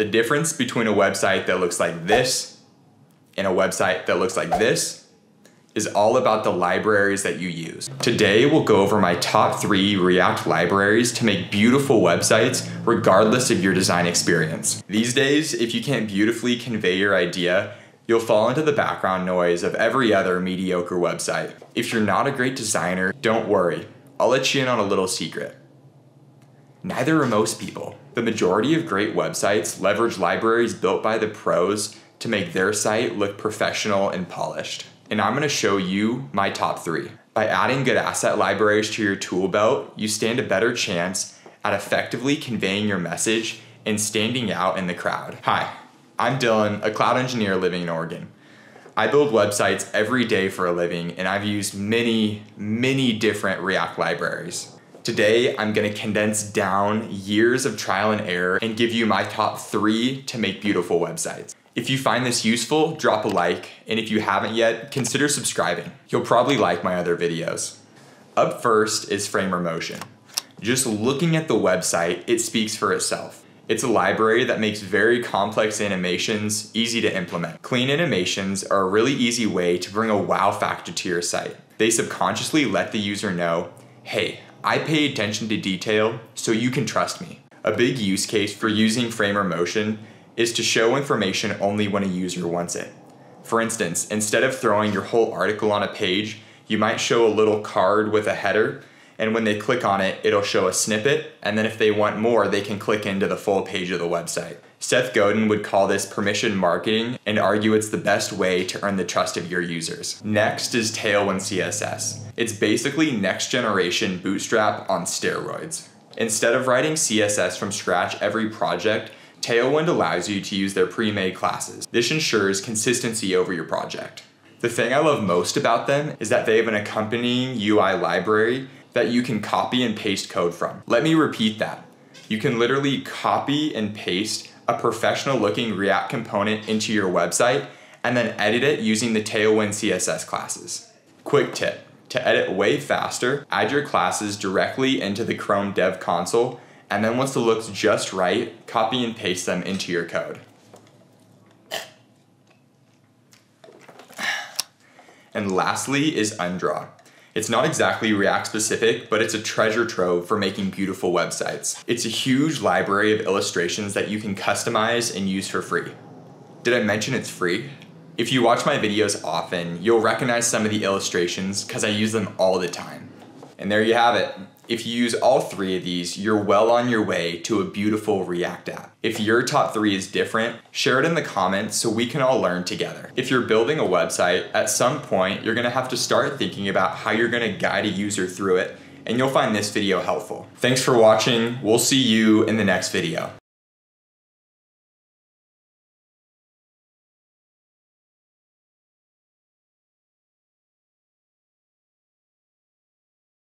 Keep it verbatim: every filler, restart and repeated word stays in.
The difference between a website that looks like this and a website that looks like this is all about the libraries that you use. Today, we'll go over my top three React libraries to make beautiful websites regardless of your design experience. These days, if you can't beautifully convey your idea, you'll fall into the background noise of every other mediocre website. If you're not a great designer, don't worry. I'll let you in on a little secret. Neither are most people. The majority of great websites leverage libraries built by the pros to make their site look professional and polished. And I'm gonna show you my top three. By adding good asset libraries to your tool belt, you stand a better chance at effectively conveying your message and standing out in the crowd. Hi, I'm Dylan, a cloud engineer living in Oregon. I build websites every day for a living, and I've used many, many different React libraries. Today, I'm gonna condense down years of trial and error and give you my top three to make beautiful websites. If you find this useful, drop a like, and if you haven't yet, consider subscribing. You'll probably like my other videos. Up first is Framer Motion. Just looking at the website, it speaks for itself. It's a library that makes very complex animations easy to implement. Clean animations are a really easy way to bring a wow factor to your site. They subconsciously let the user know, hey, I pay attention to detail, so you can trust me. A big use case for using Framer Motion is to show information only when a user wants it. For instance, instead of throwing your whole article on a page, you might show a little card with a header, and when they click on it, it'll show a snippet, and then if they want more, they can click into the full page of the website. Seth Godin would call this permission marketing and argue it's the best way to earn the trust of your users. Next is Tailwind C S S. It's basically next generation Bootstrap on steroids. Instead of writing C S S from scratch every project, Tailwind allows you to use their pre-made classes. This ensures consistency over your project. The thing I love most about them is that they have an accompanying U I library that you can copy and paste code from. Let me repeat that. You can literally copy and paste a professional looking React component into your website and then edit it using the Tailwind C S S classes. Quick tip, to edit way faster, add your classes directly into the Chrome Dev console, and then once the look's just right, copy and paste them into your code. And lastly is Undraw. It's not exactly React specific, but it's a treasure trove for making beautiful websites. It's a huge library of illustrations that you can customize and use for free. Did I mention it's free? If you watch my videos often, you'll recognize some of the illustrations because I use them all the time. And there you have it. If you use all three of these, you're well on your way to a beautiful React app. If your top three is different, share it in the comments so we can all learn together. If you're building a website, at some point, you're gonna have to start thinking about how you're gonna guide a user through it, and you'll find this video helpful. Thanks for watching. We'll see you in the next video.